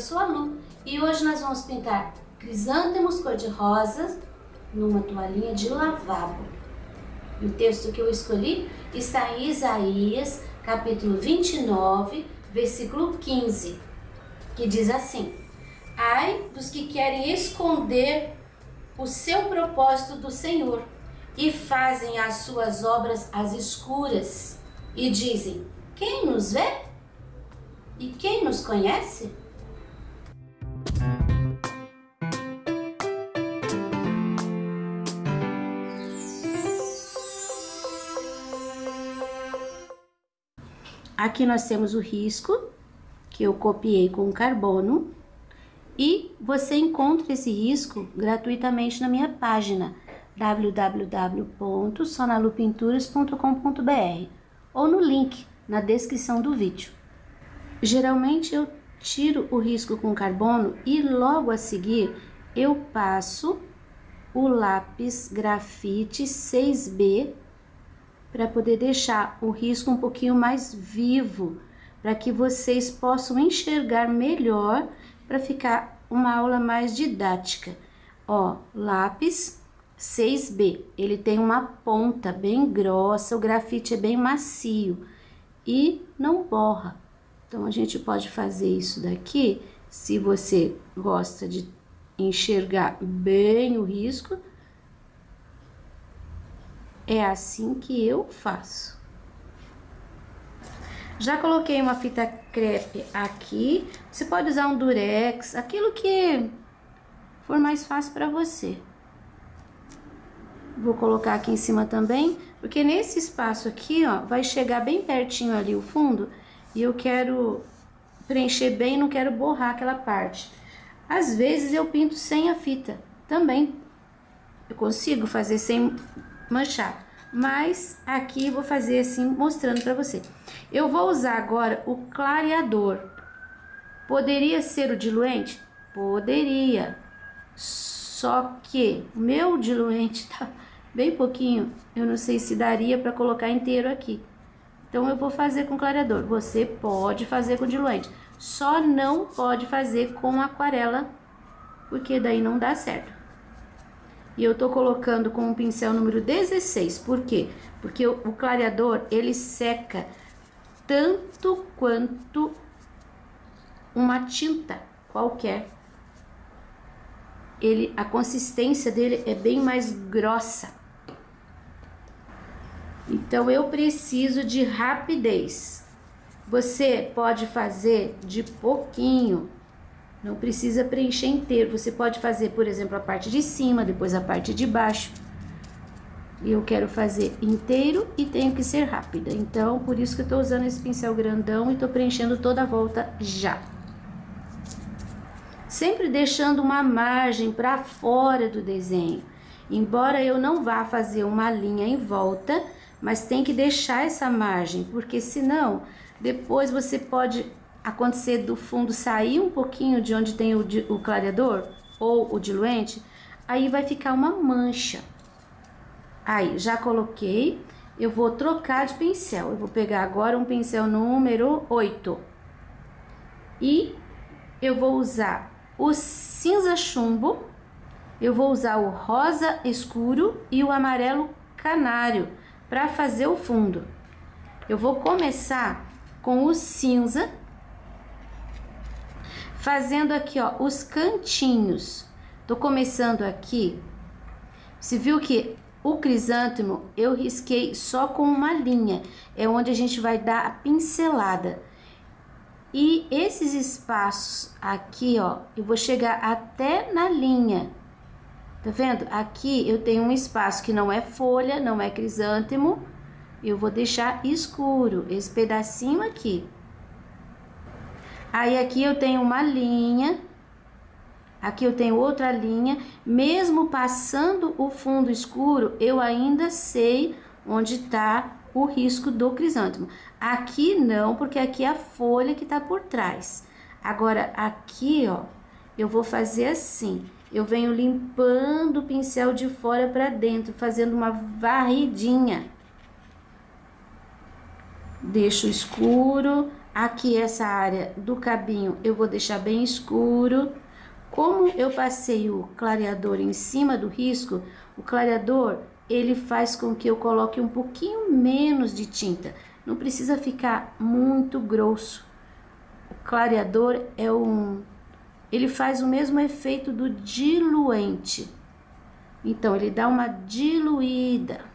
sou a Lu e hoje nós vamos pintar crisântemos cor-de-rosas numa toalhinha de lavabo. E o texto que eu escolhi está em Isaías, capítulo 29, versículo 15, que diz assim: Ai dos que querem esconder o seu propósito do Senhor e fazem as suas obras às escuras e dizem: quem nos vê? E quem nos conhece? Aqui nós temos o risco, que eu copiei com carbono, e você encontra esse risco gratuitamente na minha página www.sonalupinturas.com.br ou no link na descrição do vídeo. Geralmente eu tiro o risco com carbono e logo a seguir eu passo o lápis grafite 6B para poder deixar o risco um pouquinho mais vivo, para que vocês possam enxergar melhor, para ficar uma aula mais didática. Ó, lápis 6B, ele tem uma ponta bem grossa, o grafite é bem macio e não borra. Então, a gente pode fazer isso daqui, se você gosta de enxergar bem o risco. É assim que eu faço. Já coloquei uma fita crepe aqui, você pode usar um durex, aquilo que for mais fácil para você. Vou colocar aqui em cima também, porque nesse espaço aqui, ó, vai chegar bem pertinho ali o fundo. E eu quero preencher bem, não quero borrar aquela parte. Às vezes eu pinto sem a fita, também. Eu consigo fazer sem manchar. Mas aqui eu vou fazer assim, mostrando pra você. Eu vou usar agora o clareador. Poderia ser o diluente? Poderia. Só que o meu diluente tá bem pouquinho. Eu não sei se daria pra colocar inteiro aqui. Então, eu vou fazer com clareador. Você pode fazer com diluente. Só não pode fazer com aquarela, porque daí não dá certo. E eu tô colocando com o pincel número 16. Por quê? Porque o clareador, ele seca tanto quanto uma tinta qualquer. Ele, a consistência dele é bem mais grossa. Então, eu preciso de rapidez. Você pode fazer de pouquinho, não precisa preencher inteiro. Você pode fazer, por exemplo, a parte de cima, depois a parte de baixo. Eu quero fazer inteiro e tenho que ser rápida. Então, por isso que eu tô usando esse pincel grandão e tô preenchendo toda a volta já. Sempre deixando uma margem para fora do desenho. Embora eu não vá fazer uma linha em volta, mas tem que deixar essa margem, porque senão depois você pode acontecer do fundo sair um pouquinho de onde tem o clareador ou o diluente, aí vai ficar uma mancha. Aí, já coloquei, eu vou trocar de pincel, eu vou pegar agora um pincel número 8. E eu vou usar o cinza chumbo, eu vou usar o rosa escuro e o amarelo canário para fazer o fundo. Eu vou começar com o cinza, fazendo aqui, ó, os cantinhos. Tô começando aqui. Você viu que o crisântemo eu risquei só com uma linha, é onde a gente vai dar a pincelada. E esses espaços aqui, ó, eu vou chegar até na linha. Tá vendo? Aqui eu tenho um espaço que não é folha, não é crisântemo. Eu vou deixar escuro esse pedacinho aqui. Aí aqui eu tenho uma linha. Aqui eu tenho outra linha. Mesmo passando o fundo escuro, eu ainda sei onde tá o risco do crisântemo. Aqui não, porque aqui é a folha que tá por trás. Agora aqui, ó, eu vou fazer assim. Eu venho limpando o pincel de fora para dentro, fazendo uma varridinha. Deixo escuro, Aqui essa área do cabinho eu vou deixar bem escuro. Como eu passei o clareador em cima do risco, o clareador ele faz com que eu coloque um pouquinho menos de tinta. Não precisa ficar muito grosso. O clareador ele faz o mesmo efeito do diluente. Então ele dá uma diluída.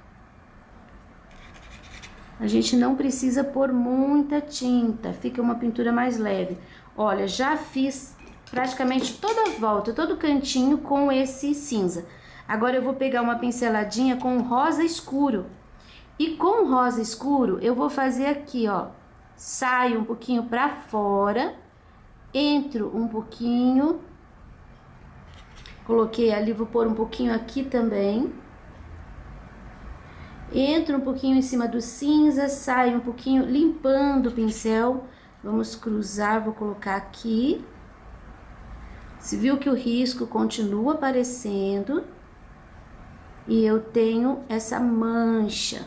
A gente não precisa pôr muita tinta, fica uma pintura mais leve. Olha, já fiz praticamente toda a volta, todo cantinho com esse cinza. Agora eu vou pegar uma pinceladinha com rosa escuro. E com rosa escuro eu vou fazer aqui, ó. Saio um pouquinho pra fora, entro um pouquinho. Coloquei ali, vou pôr um pouquinho aqui também. Entro um pouquinho em cima do cinza, saio um pouquinho, limpando o pincel. Vamos cruzar, vou colocar aqui. Você viu que o risco continua aparecendo. E eu tenho essa mancha.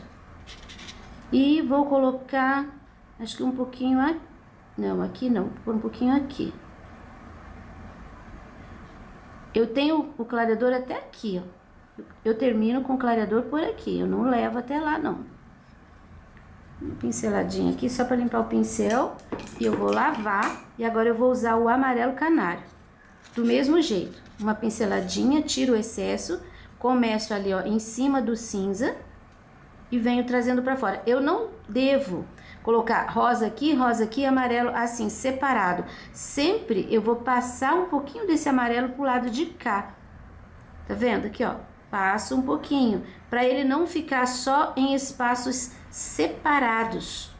E vou colocar, acho que um pouquinho aqui. Não, aqui não, vou pôr um pouquinho aqui. Eu tenho o clareador até aqui, ó. Eu termino com o clareador por aqui, eu não levo até lá, não. Uma pinceladinha aqui só para limpar o pincel. E eu vou lavar. E agora eu vou usar o amarelo canário. Do mesmo jeito. Uma pinceladinha, tiro o excesso. Começo ali, ó, em cima do cinza. E venho trazendo para fora. Eu não devo colocar rosa aqui, amarelo assim, separado. Sempre eu vou passar um pouquinho desse amarelo pro lado de cá. Tá vendo? Aqui, ó. Passo um pouquinho, para ele não ficar só em espaços separados.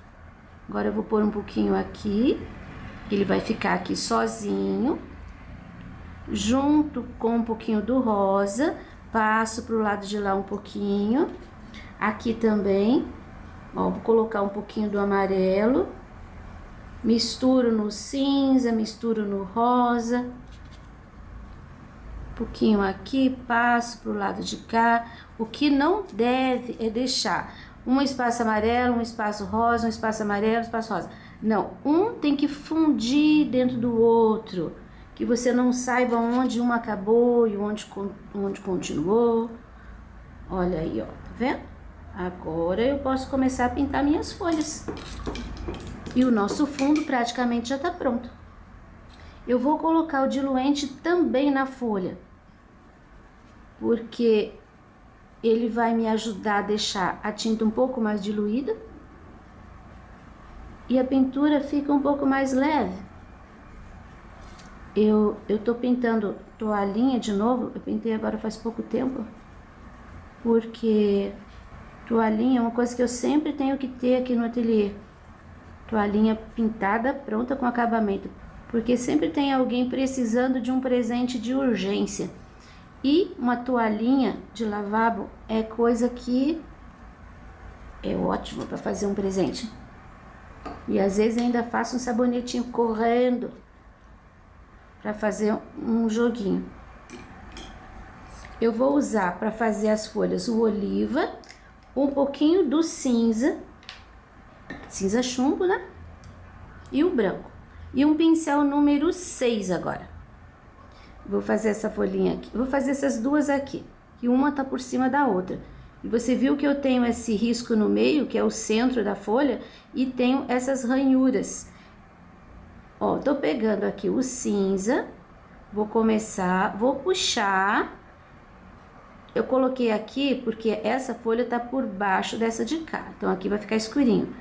Agora eu vou pôr um pouquinho aqui, ele vai ficar aqui sozinho, junto com um pouquinho do rosa, passo pro lado de lá um pouquinho, aqui também, ó, vou colocar um pouquinho do amarelo, misturo no cinza, misturo no rosa. Um pouquinho aqui, passo pro lado de cá. O que não deve é deixar um espaço amarelo, um espaço rosa, um espaço amarelo, um espaço rosa. Não, um tem que fundir dentro do outro, que você não saiba onde um acabou e onde continuou. Olha aí, ó, tá vendo? Agora eu posso começar a pintar minhas folhas. E o nosso fundo praticamente já tá pronto. Eu vou colocar o diluente também na folha, porque ele vai me ajudar a deixar a tinta um pouco mais diluída e a pintura fica um pouco mais leve. Eu tô pintando toalhinha de novo, eu pintei agora faz pouco tempo, porque toalhinha é uma coisa que eu sempre tenho que ter aqui no ateliê. Toalhinha pintada, pronta com acabamento, porque sempre tem alguém precisando de um presente de urgência. E uma toalhinha de lavabo é coisa que é ótima para fazer um presente. E às vezes ainda faço um sabonetinho correndo para fazer um joguinho. Eu vou usar para fazer as folhas o oliva, um pouquinho do cinza, cinza chumbo, né? E o branco. E um pincel número 6 agora. Vou fazer essa folhinha aqui. Vou fazer essas duas aqui. E uma tá por cima da outra. E você viu que eu tenho esse risco no meio, que é o centro da folha. E tenho essas ranhuras. Ó, tô pegando aqui o cinza. Vou começar, vou puxar. Eu coloquei aqui porque essa folha tá por baixo dessa de cá. Então, aqui vai ficar escurinho.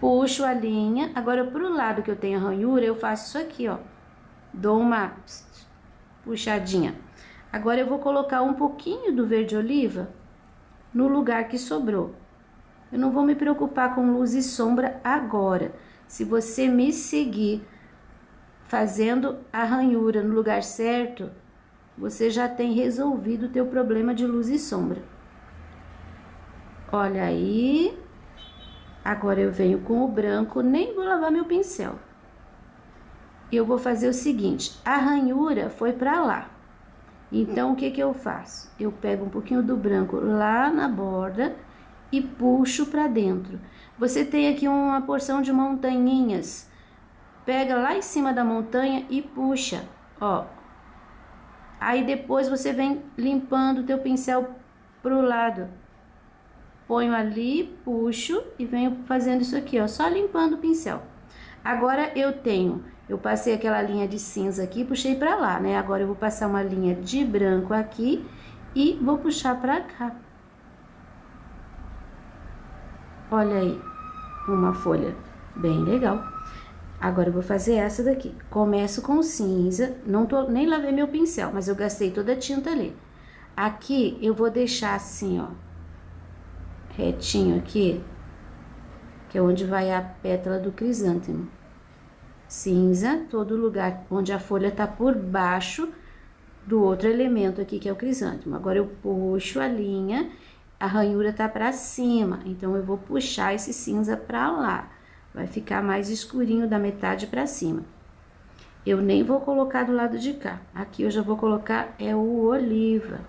Puxo a linha, agora pro lado que eu tenho a ranhura, eu faço isso aqui, ó. Dou uma puxadinha. Agora eu vou colocar um pouquinho do verde oliva no lugar que sobrou. Eu não vou me preocupar com luz e sombra agora. Se você me seguir fazendo a ranhura no lugar certo, você já tem resolvido o teu problema de luz e sombra. Olha aí. Agora eu venho com o branco, nem vou lavar meu pincel. E eu vou fazer o seguinte, a ranhura foi pra lá. Então, o que que eu faço? Eu pego um pouquinho do branco lá na borda e puxo pra dentro. Você tem aqui uma porção de montanhinhas. pega lá em cima da montanha e puxa, ó. Aí depois você vem limpando o teu pincel pro lado. Ponho ali, puxo e venho fazendo isso aqui, ó, só limpando o pincel. Agora eu passei aquela linha de cinza aqui, puxei pra lá, né? Agora eu vou passar uma linha de branco aqui e vou puxar pra cá. Olha aí, uma folha bem legal. Agora eu vou fazer essa daqui. Começo com cinza, não tô, nem lavei meu pincel, mas eu gastei toda a tinta ali. Aqui eu vou deixar assim, ó, retinho aqui, que é onde vai a pétala do crisântemo. Cinza, todo lugar onde a folha tá por baixo do outro elemento aqui, que é o crisântemo. Agora eu puxo a linha, a ranhura tá pra cima, então eu vou puxar esse cinza pra lá. Vai ficar mais escurinho da metade pra cima. Eu nem vou colocar do lado de cá. Aqui eu já vou colocar é o oliva.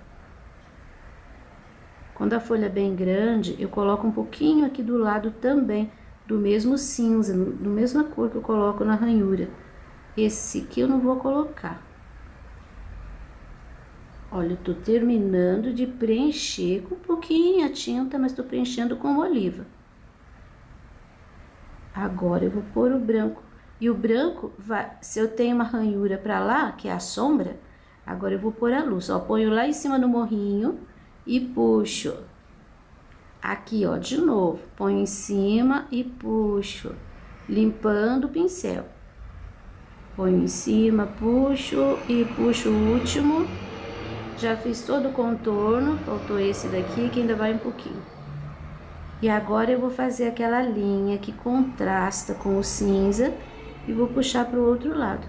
Quando a folha é bem grande, eu coloco um pouquinho aqui do lado também, do mesmo cinza, do mesma cor que eu coloco na ranhura. Esse aqui eu não vou colocar. Olha, eu tô terminando de preencher com um pouquinho a tinta, mas tô preenchendo com oliva. Agora eu vou pôr o branco. E o branco, vai, se eu tenho uma ranhura pra lá, que é a sombra, agora eu vou pôr a luz. Ó, ponho lá em cima no morrinho e puxo. Aqui, ó, de novo. Ponho em cima e puxo. Limpando o pincel. Ponho em cima, puxo e puxo o último. Já fiz todo o contorno, faltou esse daqui que ainda vai um pouquinho. E agora eu vou fazer aquela linha que contrasta com o cinza e vou puxar para o outro lado.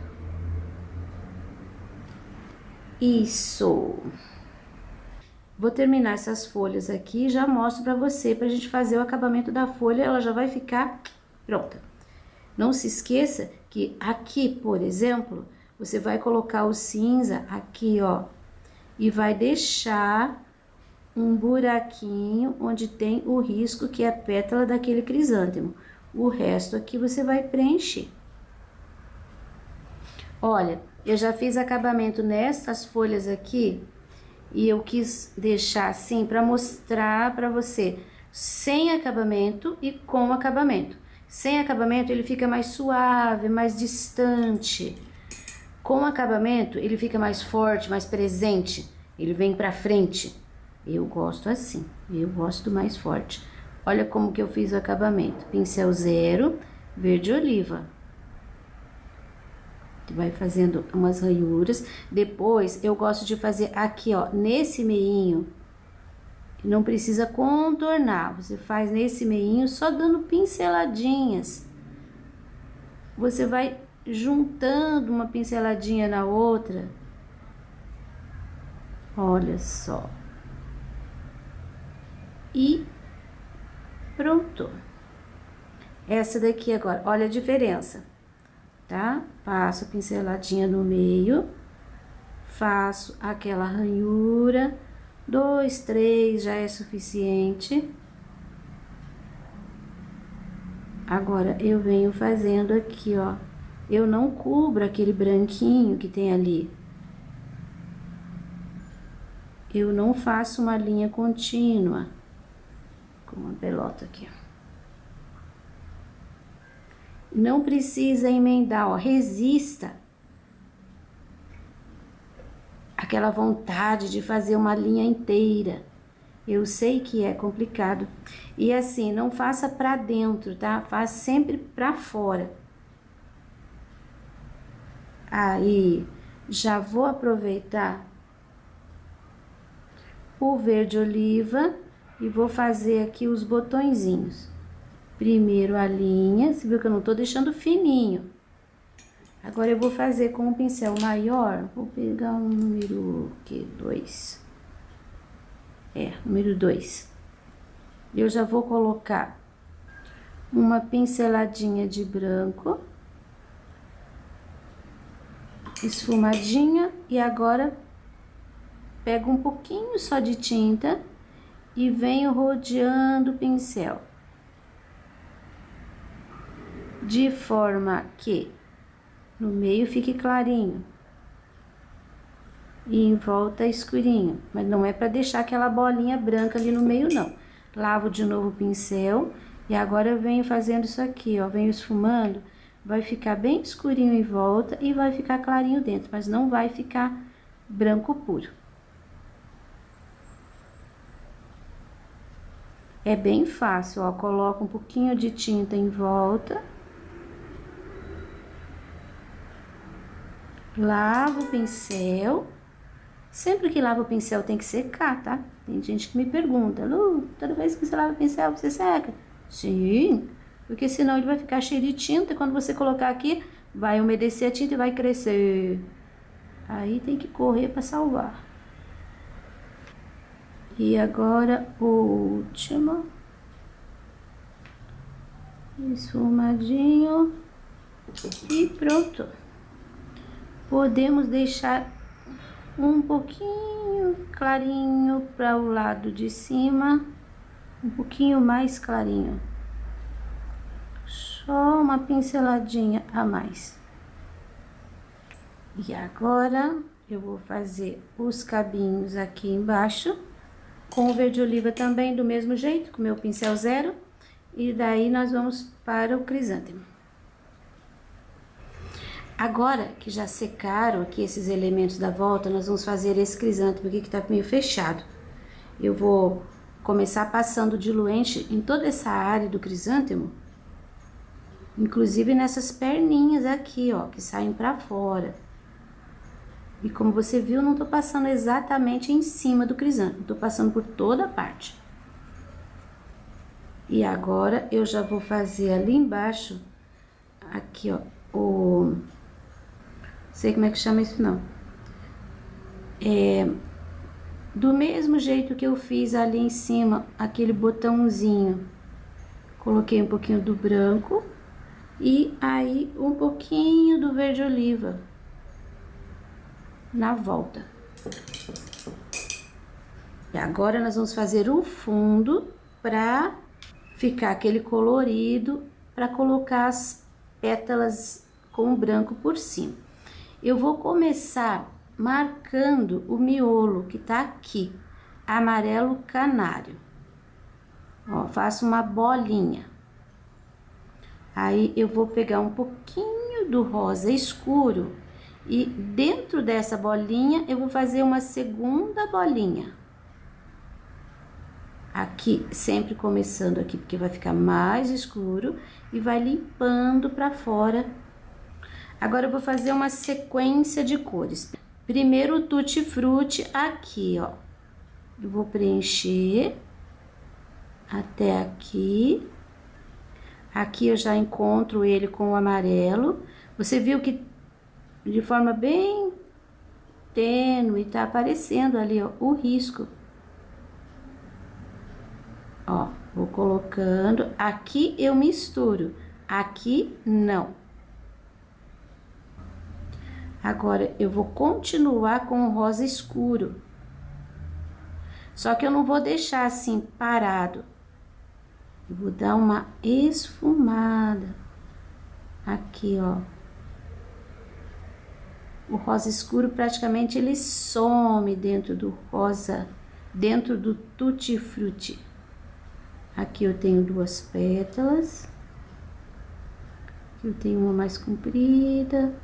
Isso! Vou terminar essas folhas aqui e já mostro para você, para a gente fazer o acabamento da folha, ela já vai ficar pronta. Não se esqueça que aqui, por exemplo, você vai colocar o cinza aqui, ó, e vai deixar um buraquinho onde tem o risco, que é a pétala daquele crisântemo. O resto aqui você vai preencher. Olha, eu já fiz acabamento nessas folhas aqui e eu quis deixar assim para mostrar para você sem acabamento e com acabamento. Sem acabamento ele fica mais suave, mais distante. Com acabamento ele fica mais forte, mais presente, ele vem para frente. Eu gosto assim, eu gosto mais forte. Olha como que eu fiz o acabamento. Pincel 0, verde oliva. Vai fazendo umas ranhuras. Depois, eu gosto de fazer aqui, ó, nesse meinho. Não precisa contornar, você faz nesse meinho só dando pinceladinhas. Você vai juntando uma pinceladinha na outra. Olha só. E pronto. Essa daqui agora, olha a diferença, tá? Passo a pinceladinha no meio, faço aquela ranhura, 2, 3 já é suficiente. Agora eu venho fazendo aqui, ó, eu não cubro aquele branquinho que tem ali. Eu não faço uma linha contínua. Uma pelota aqui, não precisa emendar, ó, resista aquela vontade de fazer uma linha inteira. Eu sei que é complicado, e assim, não faça pra dentro, tá? Faz sempre pra fora. Aí já vou aproveitar o verde oliva e vou fazer aqui os botõezinhos. Primeiro a linha, você viu que eu não tô deixando fininho. Agora eu vou fazer com um pincel maior, vou pegar o número 2. É, número 2. Eu já vou colocar uma pinceladinha de branco. Esfumadinha, e agora pego um pouquinho só de tinta e venho rodeando o pincel, de forma que no meio fique clarinho e em volta escurinho, mas não é para deixar aquela bolinha branca ali no meio não. Lavo de novo o pincel e agora eu venho fazendo isso aqui, ó, venho esfumando, vai ficar bem escurinho em volta e vai ficar clarinho dentro, mas não vai ficar branco puro. É bem fácil, ó, coloca um pouquinho de tinta em volta. Lavo o pincel. Sempre que lava o pincel tem que secar, tá? Tem gente que me pergunta, Lu, toda vez que você lava o pincel você seca? Sim, porque senão ele vai ficar cheio de tinta e quando você colocar aqui, vai umedecer a tinta e vai crescer. Aí tem que correr para salvar. E agora, última. Esfumadinho. E pronto. Podemos deixar um pouquinho clarinho para o lado de cima, um pouquinho mais clarinho. Só uma pinceladinha a mais. E agora, eu vou fazer os cabinhos aqui embaixo, com o verde oliva também, do mesmo jeito, com o meu pincel zero. E daí, nós vamos para o crisântemo. Agora que já secaram aqui esses elementos da volta, nós vamos fazer esse crisântemo aqui que tá meio fechado. Eu vou começar passando diluente em toda essa área do crisântemo, inclusive nessas perninhas aqui, ó, que saem pra fora. E como você viu, não tô passando exatamente em cima do crisântemo, tô passando por toda a parte. E agora eu já vou fazer ali embaixo, aqui, ó, o... sei como é que chama isso não, é do mesmo jeito que eu fiz ali em cima aquele botãozinho, coloquei um pouquinho do branco e aí um pouquinho do verde oliva na volta. E agora nós vamos fazer o fundo para ficar aquele colorido, para colocar as pétalas com o branco por cima. Eu vou começar marcando o miolo que tá aqui, amarelo canário. Ó, faço uma bolinha. Aí eu vou pegar um pouquinho do rosa escuro e dentro dessa bolinha eu vou fazer uma segunda bolinha. Aqui, sempre começando aqui, porque vai ficar mais escuro e vai limpando pra fora. Agora eu vou fazer uma sequência de cores. Primeiro o tutti-frutti aqui, ó. Eu vou preencher até aqui. Aqui eu já encontro ele com o amarelo. Você viu que de forma bem tênue tá aparecendo ali, ó, o risco. Ó, vou colocando, aqui eu misturo, aqui não. Agora, eu vou continuar com o rosa escuro. Só que eu não vou deixar assim, parado. Eu vou dar uma esfumada. Aqui, ó. O rosa escuro, praticamente, ele some dentro do rosa, dentro do tutti-frutti. Aqui eu tenho duas pétalas. Aqui eu tenho uma mais comprida.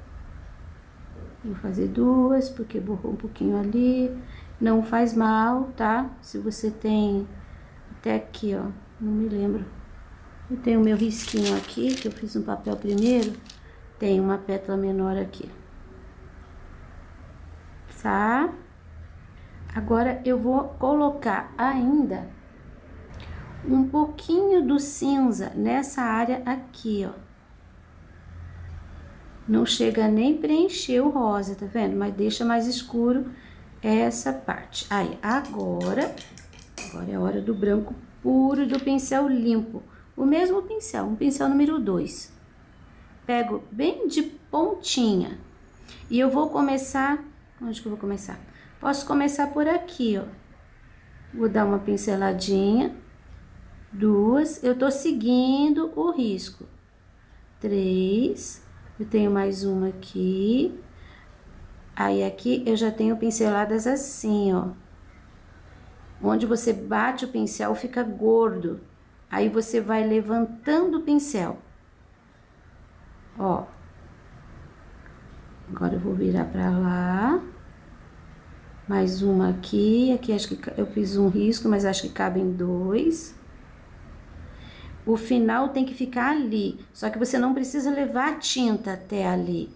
Vou fazer duas, porque borrou um pouquinho ali. Não faz mal, tá? Se você tem até aqui, ó, não me lembro. Eu tenho o meu risquinho aqui, que eu fiz no papel primeiro. Tem uma pétala menor aqui. Tá? Agora, eu vou colocar ainda um pouquinho do cinza nessa área aqui, ó. Não chega nem preencher o rosa, tá vendo? Mas deixa mais escuro essa parte. Aí, agora é a hora do branco puro, do pincel limpo. O mesmo pincel, um pincel número 2. Pego bem de pontinha. E eu vou começar... onde que eu vou começar? Posso começar por aqui, ó. Vou dar uma pinceladinha. Duas. Eu tô seguindo o risco. 3... Eu tenho mais uma aqui. Aí aqui eu já tenho pinceladas assim, ó. Onde você bate o pincel fica gordo. Aí você vai levantando o pincel. Ó. Agora eu vou virar pra lá. Mais uma aqui. Aqui acho que eu fiz um risco, mas acho que cabem dois. O final tem que ficar ali, só que você não precisa levar a tinta até ali.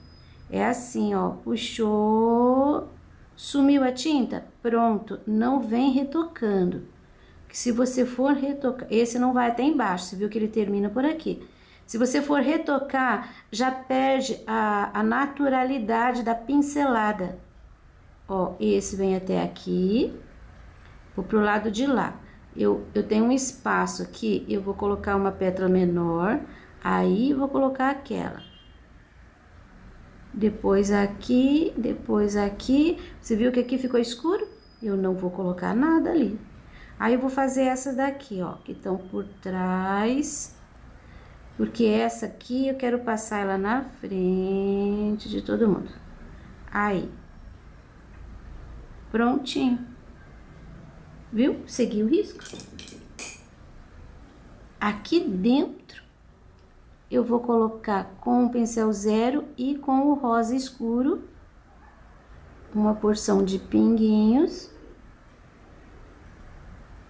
É assim, ó, puxou, sumiu a tinta, pronto, não vem retocando. Que se você for retocar, esse não vai até embaixo, você viu que ele termina por aqui. Se você for retocar, já perde a naturalidade da pincelada. Ó, esse vem até aqui, vou pro lado de lá. Eu tenho um espaço aqui, eu vou colocar uma pétala menor, aí vou colocar aquela. Depois aqui, você viu que aqui ficou escuro? Eu não vou colocar nada ali. Aí eu vou fazer essas daqui, ó, que estão por trás, porque essa aqui eu quero passar ela na frente de todo mundo. Aí, prontinho. Viu? Segui o risco. Aqui dentro, eu vou colocar com o pincel zero e com o rosa escuro, uma porção de pinguinhos.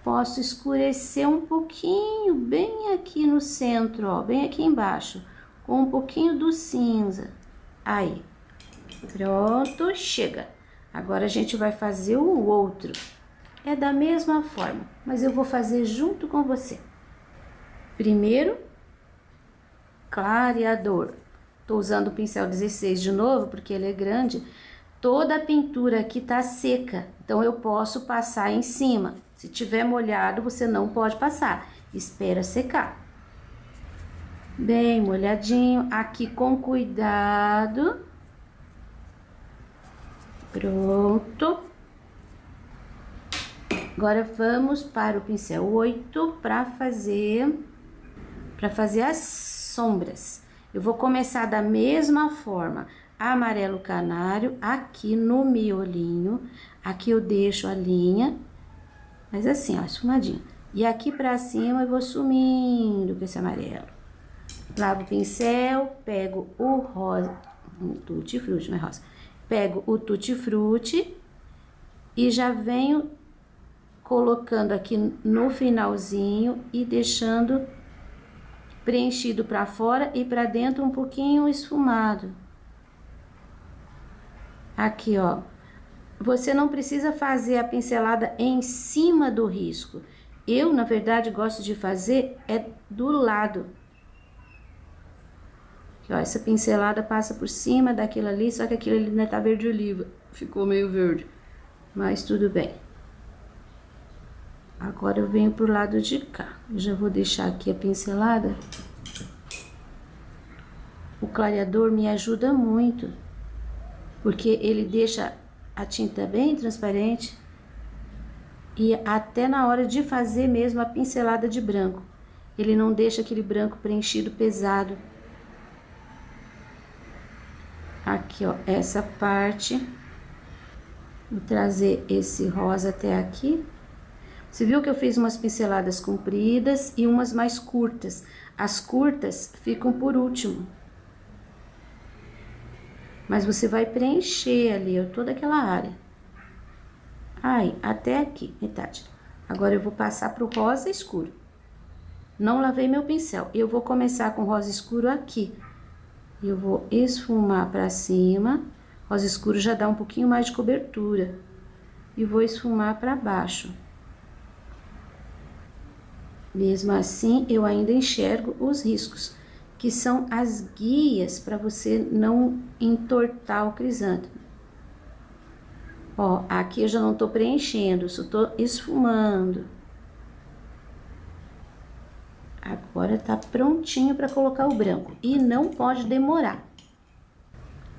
Posso escurecer um pouquinho, bem aqui no centro, ó, bem aqui embaixo, com um pouquinho do cinza. Aí, pronto, chega. Agora a gente vai fazer o outro. É da mesma forma, mas eu vou fazer junto com você. Primeiro, clareador. Tô usando o pincel 16 de novo, porque ele é grande. Toda a pintura aqui tá seca, então eu posso passar em cima. Se tiver molhado, você não pode passar. Espera secar. Bem molhadinho, aqui com cuidado. Pronto. Agora, vamos para o pincel 8 para fazer as sombras. Eu vou começar da mesma forma, amarelo canário, aqui no miolinho. Aqui eu deixo a linha, mas assim, ó, esfumadinho. E aqui pra cima eu vou sumindo com esse amarelo. Lavo o pincel, pego o rosa, tutti-frutti, não é rosa. Pego o tutti-frutti e já venho colocando aqui no finalzinho e deixando preenchido para fora e para dentro um pouquinho esfumado. Aqui, ó. Você não precisa fazer a pincelada em cima do risco. Eu, na verdade, gosto de fazer é do lado. Aqui, ó, essa pincelada passa por cima daquilo ali, só que aquilo ali ainda tá verde oliva. Ficou meio verde, mas tudo bem. Agora eu venho pro lado de cá. Eu já vou deixar aqui a pincelada. O clareador me ajuda muito, porque ele deixa a tinta bem transparente e até na hora de fazer mesmo a pincelada de branco. Ele não deixa aquele branco preenchido pesado. Aqui, ó, essa parte. Vou trazer esse rosa até aqui. Você viu que eu fiz umas pinceladas compridas e umas mais curtas. As curtas ficam por último. Mas você vai preencher ali, ó, toda aquela área. Aí, até aqui, metade. Agora eu vou passar pro rosa escuro. Não lavei meu pincel. Eu vou começar com rosa escuro aqui. Eu vou esfumar pra cima. Rosa escuro já dá um pouquinho mais de cobertura. E vou esfumar pra baixo. Mesmo assim, eu ainda enxergo os riscos, que são as guias para você não entortar o crisântemo. Ó, aqui eu já não tô preenchendo, só tô esfumando. Agora tá prontinho para colocar o branco e não pode demorar.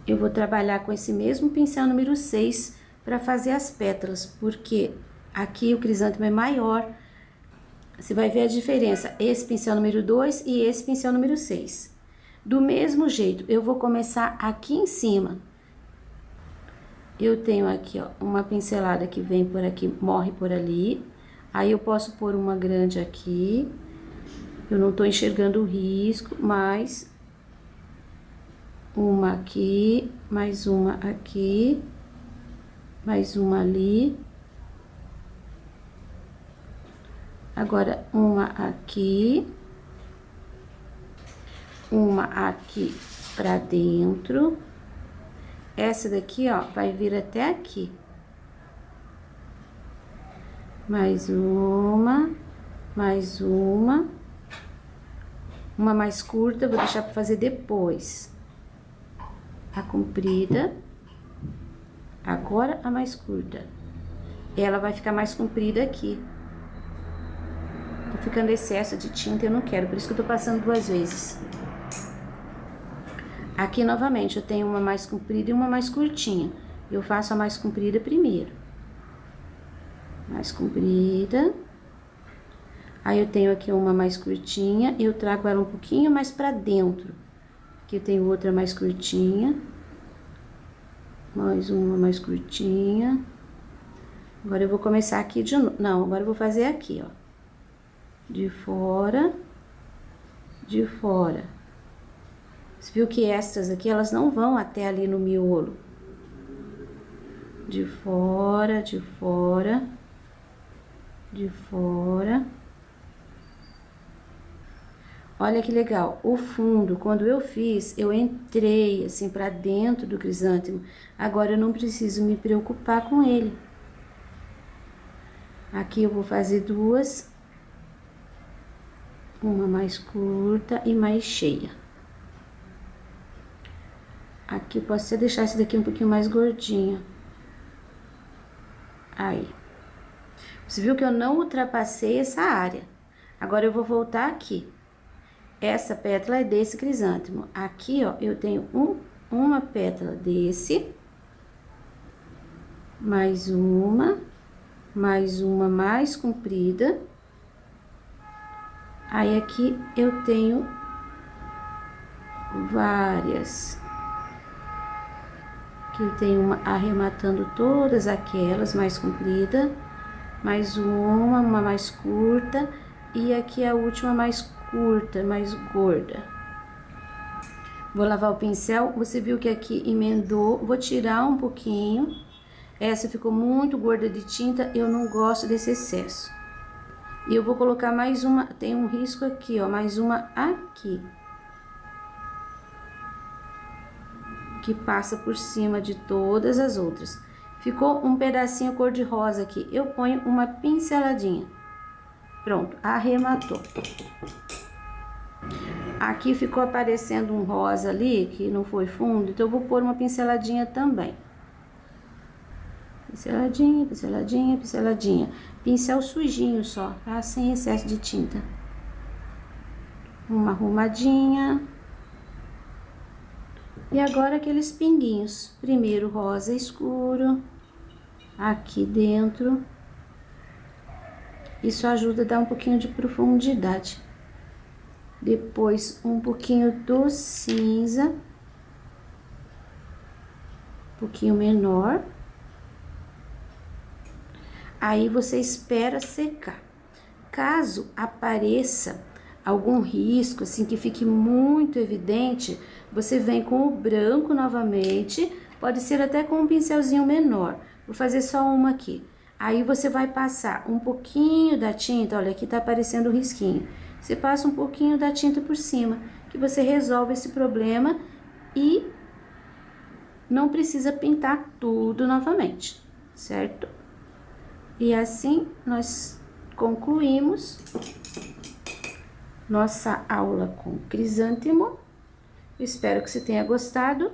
Eu vou trabalhar com esse mesmo pincel número 6 para fazer as pétalas, porque aqui o crisântemo é maior. Você vai ver a diferença, esse pincel número 2 e esse pincel número 6. Do mesmo jeito, eu vou começar aqui em cima. Eu tenho aqui, ó, uma pincelada que vem por aqui, morre por ali. Aí, eu posso pôr uma grande aqui. Eu não tô enxergando o risco, mas... uma aqui, mais uma aqui, mais uma ali. Agora, uma aqui. Uma aqui pra dentro. Essa daqui, ó, vai vir até aqui. Mais uma, mais uma. Uma mais curta, vou deixar pra fazer depois. A comprida. Agora, a mais curta. Ela vai ficar mais comprida aqui. Tô ficando excesso de tinta, eu não quero, por isso que eu tô passando duas vezes. Aqui, novamente, eu tenho uma mais comprida e uma mais curtinha. Eu faço a mais comprida primeiro. Mais comprida. Aí, eu tenho aqui uma mais curtinha e eu trago ela um pouquinho mais pra dentro. Aqui, eu tenho outra mais curtinha. Mais uma mais curtinha. Agora, eu vou começar aqui de novo. Não, agora eu vou fazer aqui, ó. De fora. De fora. Você viu que estas aqui, elas não vão até ali no miolo. De fora, de fora, de fora. Olha que legal, o fundo, quando eu fiz, eu entrei assim pra dentro do crisântemo. Agora, eu não preciso me preocupar com ele. Aqui eu vou fazer duas. Uma mais curta e mais cheia. Aqui, eu posso até deixar esse daqui um pouquinho mais gordinho. Aí. Você viu que eu não ultrapassei essa área. Agora, eu vou voltar aqui. Essa pétala é desse crisântemo. Aqui, ó, eu tenho uma pétala desse. Mais uma. Mais uma mais comprida. Aí, aqui, eu tenho várias... Aqui eu tenho uma arrematando todas aquelas, mais comprida, mais uma mais curta, e aqui a última mais curta, mais gorda. Vou lavar o pincel, você viu que aqui emendou, vou tirar um pouquinho. Essa ficou muito gorda de tinta, eu não gosto desse excesso. E eu vou colocar mais uma, tem um risco aqui, ó, mais uma aqui. Que passa por cima de todas as outras. Ficou um pedacinho cor de rosa aqui, eu ponho uma pinceladinha. Pronto, arrematou. Aqui ficou aparecendo um rosa ali, que não foi fundo, então eu vou pôr uma pinceladinha também. Pinceladinha, pinceladinha, pinceladinha. Pincel sujinho só, tá? Sem excesso de tinta. Uma arrumadinha. E agora, aqueles pinguinhos. Primeiro, rosa escuro. Aqui dentro. Isso ajuda a dar um pouquinho de profundidade. Depois, um pouquinho do cinza. Um pouquinho menor. Aí, você espera secar. Caso apareça algum risco, assim, que fique muito evidente... Você vem com o branco novamente, pode ser até com um pincelzinho menor. Vou fazer só uma aqui. Aí, você vai passar um pouquinho da tinta, olha, aqui tá aparecendo o risquinho. Você passa um pouquinho da tinta por cima, que você resolve esse problema e não precisa pintar tudo novamente, certo? E assim, nós concluímos nossa aula com crisântemo. Eu espero que você tenha gostado.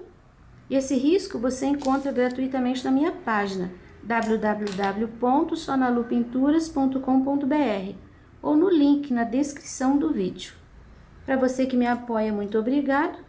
E esse risco você encontra gratuitamente na minha página www.sonalupinturas.com.br ou no link na descrição do vídeo. Para você que me apoia, muito obrigado.